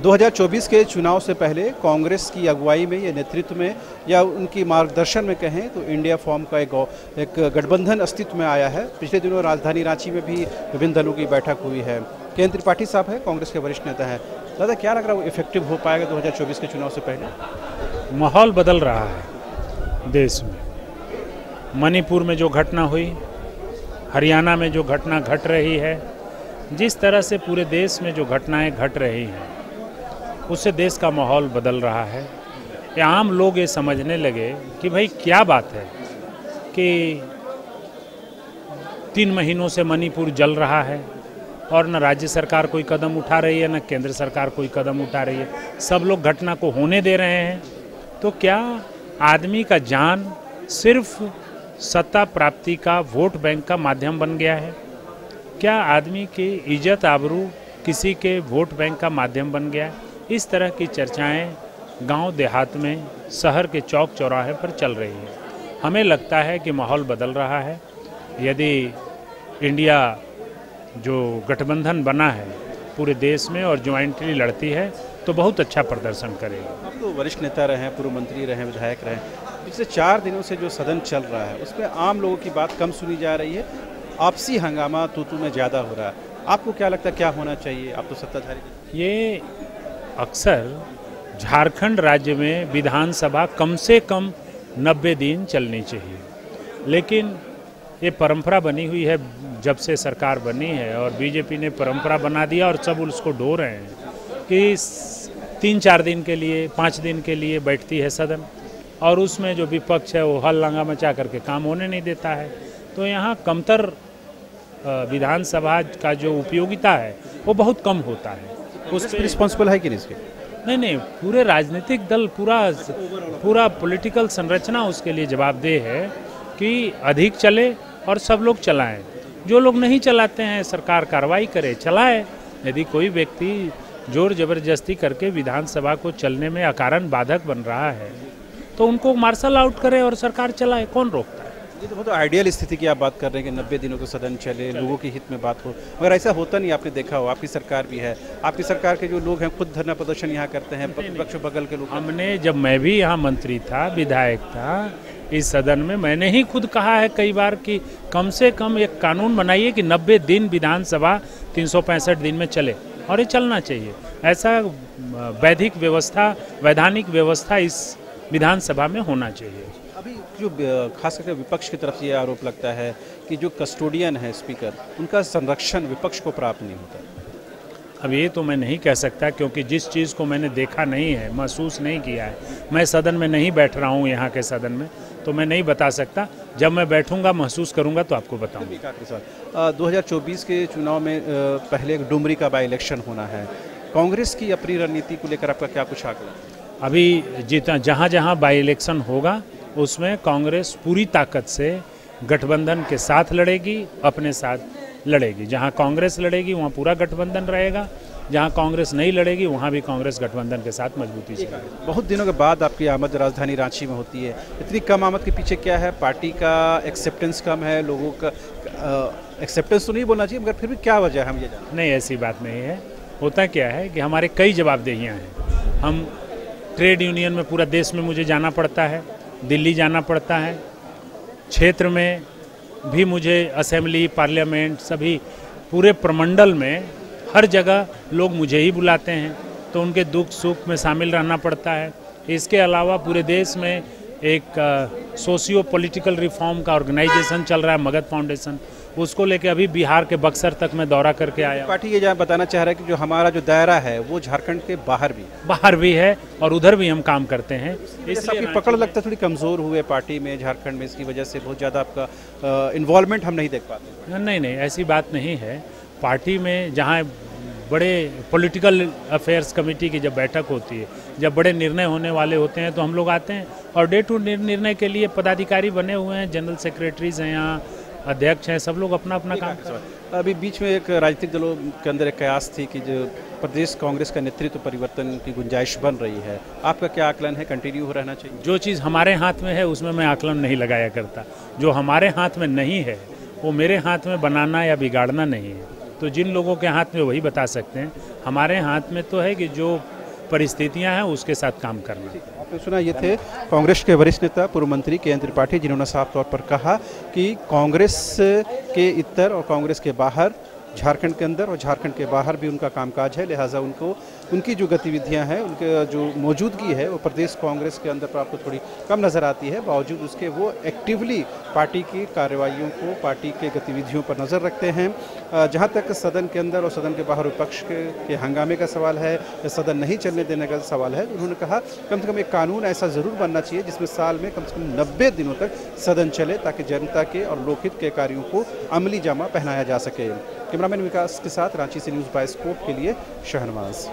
2024 के चुनाव से पहले कांग्रेस की अगुवाई में या नेतृत्व में या उनकी मार्गदर्शन में कहें तो इंडिया फॉर्म का एक गठबंधन अस्तित्व में आया है। पिछले दिनों राजधानी रांची में भी विभिन्न दलों की बैठक हुई है। के एन त्रिपाठी साहब है, कांग्रेस के वरिष्ठ नेता हैं। दादा, क्या लग रहा है वो इफेक्टिव हो पाएगा 2024 के चुनाव से पहले? माहौल बदल रहा है देश में। मणिपुर में जो घटना हुई, हरियाणा में जो घटना घट रही है, जिस तरह से पूरे देश में जो घटनाएं घट रही हैं, उससे देश का माहौल बदल रहा है। आम लोग ये समझने लगे कि भाई क्या बात है कि 3 महीनों से मणिपुर जल रहा है और न राज्य सरकार कोई कदम उठा रही है, न केंद्र सरकार कोई कदम उठा रही है। सब लोग घटना को होने दे रहे हैं। तो क्या आदमी का जान सिर्फ सत्ता प्राप्ति का, वोट बैंक का माध्यम बन गया है? क्या आदमी की इज्जत आबरू किसी के वोट बैंक का माध्यम बन गया है? इस तरह की चर्चाएं गांव देहात में, शहर के चौक चौराहे पर चल रही है। हमें लगता है कि माहौल बदल रहा है। यदि इंडिया जो गठबंधन बना है पूरे देश में और ज्वाइंटली लड़ती है तो बहुत अच्छा प्रदर्शन करेगी। अब तो वरिष्ठ नेता रहे हैं, पूर्व मंत्री रहे हैं, विधायक रहे हैं। पिछले 4 दिनों से जो सदन चल रहा है उसमें आम लोगों की बात कम सुनी जा रही है, आपसी हंगामा तू-तू में ज़्यादा हो रहा है। आपको क्या लगता है क्या होना चाहिए? आप तो सत्ताधारी। ये अक्सर झारखंड राज्य में विधानसभा कम से कम 90 दिन चलनी चाहिए, लेकिन ये परंपरा बनी हुई है जब से सरकार बनी है और बीजेपी ने परंपरा बना दिया और सब उसको ढो रहे हैं कि 3-4 दिन के लिए, 5 दिन के लिए बैठती है सदन और उसमें जो विपक्ष है वो हल्ला मचा करके काम होने नहीं देता है। तो यहाँ कमतर विधानसभा का जो उपयोगिता है वो बहुत कम होता है। उसके रिस्पॉन्सिबल है कि नहीं इसके? नहीं, पूरे राजनीतिक दल, पूरा पॉलिटिकल संरचना उसके लिए जवाबदेह है कि अधिक चले और सब लोग चलाएं। जो लोग नहीं चलाते हैं सरकार कार्रवाई करे, चलाए। यदि कोई व्यक्ति जोर जबरदस्ती करके विधानसभा को चलने में अकारण बाधक बन रहा है तो उनको मार्शल आउट करे और सरकार चलाए, कौन रोकता है? ये तो बहुत आइडियल स्थिति की आप बात कर रहे हैं कि 90 दिनों को सदन चले, लोगों के हित में बात हो, मगर ऐसा होता नहीं। आपने देखा हो, आपकी सरकार भी है, आपकी सरकार के जो लोग हैं खुद धरना प्रदर्शन यहाँ करते हैं, विपक्ष बगल के लोग। हमने, जब मैं भी यहाँ मंत्री था, विधायक था, इस सदन में मैंने ही खुद कहा है कई बार कि कम से कम एक कानून बनाइए कि 90 दिन विधानसभा 365 दिन में चले, और ये चलना चाहिए। ऐसा वैधिक व्यवस्था, वैधानिक व्यवस्था इस विधानसभा में होना चाहिए। अभी जो खास करके विपक्ष की तरफ से ये आरोप लगता है कि जो कस्टोडियन है स्पीकर, उनका संरक्षण विपक्ष को प्राप्त नहीं होता। अब ये तो मैं नहीं कह सकता क्योंकि जिस चीज़ को मैंने देखा नहीं है, महसूस नहीं किया है, मैं सदन में नहीं बैठ रहा हूँ यहाँ के सदन में, तो मैं नहीं बता सकता। जब मैं बैठूंगा, महसूस करूंगा तो आपको बताऊंगा। 2024 के चुनाव में पहले डुमरी का बाई इलेक्शन होना है। कांग्रेस की अपनी रणनीति को लेकर आपका क्या कुछ आकलन? अभी जितना जहाँ जहाँ बाई इलेक्शन होगा उसमें कांग्रेस पूरी ताकत से गठबंधन के साथ लड़ेगी, अपने साथ लड़ेगी। जहाँ कांग्रेस लड़ेगी वहाँ पूरा गठबंधन रहेगा, जहाँ कांग्रेस नहीं लड़ेगी वहाँ भी कांग्रेस गठबंधन के साथ मजबूती से। बहुत दिनों के बाद आपकी आमद राजधानी रांची में होती है। इतनी कम आमद के पीछे क्या है? पार्टी का एक्सेप्टेंस कम है, लोगों का एक्सेप्टेंस तो नहीं बोलना चाहिए, मगर फिर भी क्या वजह है? हम ये नहीं, ऐसी बात नहीं है। होता क्या है कि हमारे कई जवाबदेहियाँ हैं। हम ट्रेड यूनियन में पूरा देश में मुझे जाना पड़ता है, दिल्ली जाना पड़ता है, क्षेत्र में भी मुझे असेंबली, पार्लियामेंट, सभी पूरे प्रमंडल में हर जगह लोग मुझे ही बुलाते हैं, तो उनके दुख सुख में शामिल रहना पड़ता है। इसके अलावा पूरे देश में एक सोशियो पॉलिटिकल रिफॉर्म का ऑर्गेनाइजेशन चल रहा है, मगध फाउंडेशन, उसको लेके अभी बिहार के बक्सर तक मैं दौरा करके आया। पार्टी ये जहाँ बताना चाह रहा है कि जो हमारा जो दायरा है वो झारखंड के बाहर भी है और उधर भी हम काम करते हैं। इसकी पकड़ लगता थोड़ी कमज़ोर हुए पार्टी में झारखंड में, इसकी वजह से बहुत ज़्यादा आपका इन्वॉल्वमेंट हम नहीं देख पाते। नहीं, ऐसी बात नहीं है। पार्टी में जहाँ बड़े पॉलिटिकल अफेयर्स कमेटी की जब बैठक होती है, जब बड़े निर्णय होने वाले होते हैं तो हम लोग आते हैं और डे टू डे निर्णय के लिए पदाधिकारी बने हुए हैं, जनरल सेक्रेटरीज हैं, यहाँ अध्यक्ष हैं, सब लोग अपना अपना काम कर रहे हैं। अभी बीच में एक राजनीतिक दलों के अंदर एक कयास थी कि जो प्रदेश कांग्रेस का नेतृत्व परिवर्तन की गुंजाइश बन रही है। आपका क्या आकलन है? कंटिन्यू हो रहना चाहिए? जो चीज़ हमारे हाथ में है उसमें मैं आकलन नहीं लगाया करता। जो हमारे हाथ में नहीं है वो मेरे हाथ में बनाना या बिगाड़ना नहीं है। तो जिन लोगों के हाथ में वही बता सकते हैं, हमारे हाथ में तो है कि जो परिस्थितियां हैं उसके साथ काम करना। आपने सुना, ये थे कांग्रेस के वरिष्ठ नेता पूर्व मंत्री के एन त्रिपाठी, जिन्होंने साफ तौर पर कहा कि कांग्रेस के इतर और कांग्रेस के बाहर, झारखंड के अंदर और झारखंड के बाहर भी उनका कामकाज है, लिहाजा उनको उनकी जो गतिविधियां हैं, उनके जो मौजूदगी है वो प्रदेश कांग्रेस के अंदर पर आपको थोड़ी कम नज़र आती है। बावजूद उसके वो एक्टिवली पार्टी की कार्रवाइयों को, पार्टी के गतिविधियों पर नज़र रखते हैं। जहां तक सदन के अंदर और सदन के बाहर विपक्ष के हंगामे का सवाल है या सदन नहीं चलने देने का सवाल है, उन्होंने कहा कम से कम एक कानून ऐसा ज़रूर बनना चाहिए जिसमें साल में कम से कम 90 दिनों तक सदन चले, ताकि जनता के और लोकहित के कार्यों को अमली जामा पहनाया जा सके। कैमरामैन विकास के साथ रांची से न्यूज़ बाइस्कोप के लिए शहनवाज़।